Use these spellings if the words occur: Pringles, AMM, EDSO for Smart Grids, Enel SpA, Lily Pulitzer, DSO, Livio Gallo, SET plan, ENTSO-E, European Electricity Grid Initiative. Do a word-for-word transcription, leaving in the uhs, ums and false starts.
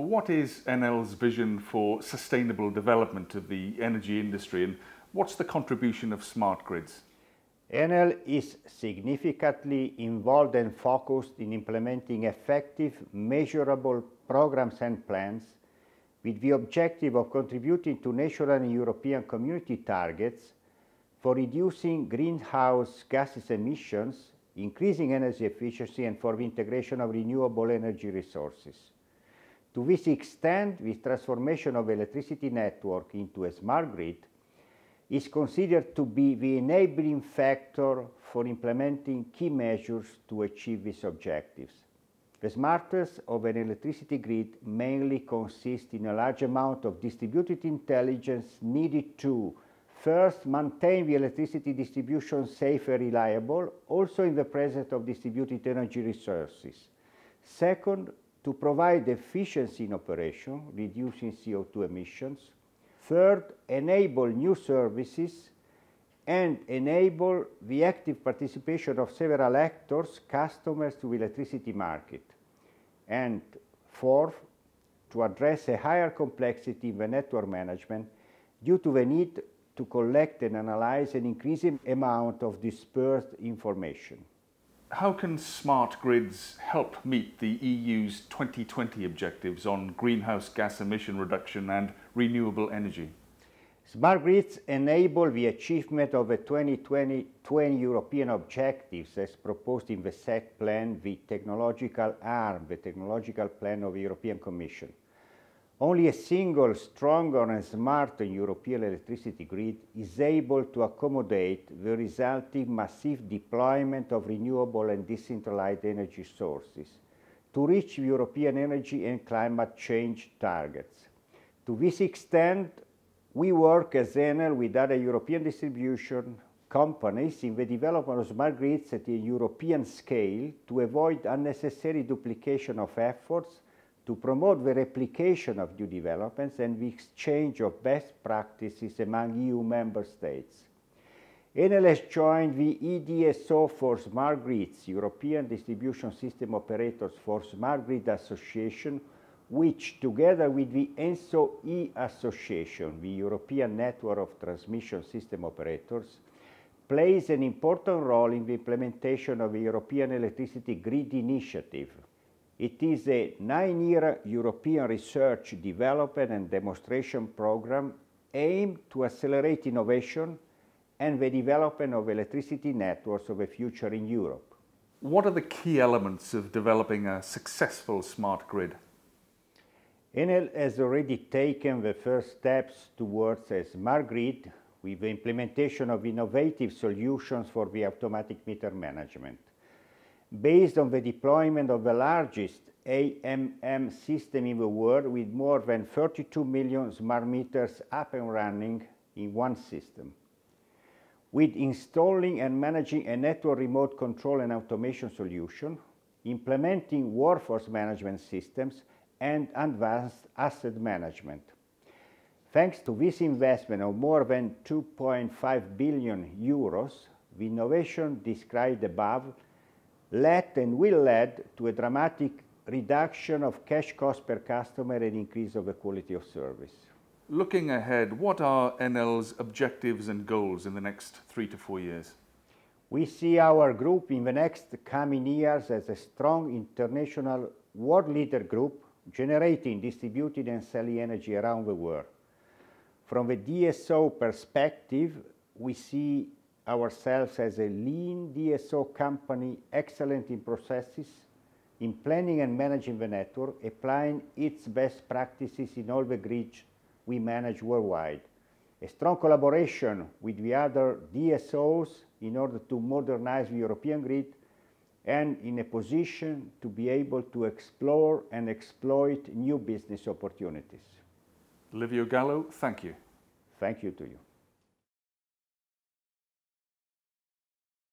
what is Enel's vision for sustainable development of the energy industry, and what's the contribution of smart grids? Enel is significantly involved and focused in implementing effective, measurable programs and plans with the objective of contributing to national and European community targets for reducing greenhouse gases emissions, increasing energy efficiency, and for the integration of renewable energy resources. To this extent, the transformation of electricity network into a smart grid is considered to be the enabling factor for implementing key measures to achieve these objectives. The smartness of an electricity grid mainly consists in a large amount of distributed intelligence needed to first, maintain the electricity distribution safe and reliable, also in the presence of distributed energy resources. Second, to provide efficiency in operation, reducing C O two emissions. Third, enable new services and enable the active participation of several actors, customers to the electricity market. And fourth, to address a higher complexity in the network management due to the need to collect and analyze an increasing amount of dispersed information. How can smart grids help meet the E U's twenty twenty objectives on greenhouse gas emission reduction and renewable energy? Smart grids enable the achievement of the twenty twenty twenty European objectives as proposed in the SET plan, the technological arm, the technological plan of the European Commission. Only a single, stronger and smart European electricity grid is able to accommodate the resulting massive deployment of renewable and decentralized energy sources to reach European energy and climate change targets. To this extent, we work as Enel with other European distribution companies in the development of smart grids at a European scale to avoid unnecessary duplication of efforts, to promote the replication of new developments and the exchange of best practices among E U member states. Enel has joined the E D S O for Smart Grids, European Distribution System Operators for Smart Grid Association, which, together with the ENTSO-E Association, the European Network of Transmission System Operators, plays an important role in the implementation of the European Electricity Grid Initiative. It is a nine-year European research, development and demonstration program aimed to accelerate innovation and the development of electricity networks of the future in Europe. What are the key elements of developing a successful smart grid? Enel has already taken the first steps towards a smart grid with the implementation of innovative solutions for the automatic meter management. Based on the deployment of the largest A M M system in the world, with more than thirty-two million smart meters up and running in one system. With installing and managing a network remote control and automation solution, implementing workforce management systems and advanced asset management. Thanks to this investment of more than two point five billion euros, the innovation described above led and will lead to a dramatic reduction of cash cost per customer and increase of the quality of service. Looking ahead, what are Enel's objectives and goals in the next three to four years? We see our group in the next coming years as a strong international world leader group generating, distributing and selling energy around the world. From the D S O perspective, we see ourselves as a lean D S O company, excellent in processes, in planning and managing the network, applying its best practices in all the grids we manage worldwide. A strong collaboration with the other D S Os in order to modernize the European grid and in a position to be able to explore and exploit new business opportunities. Livio Gallo, thank you. Thank you to you.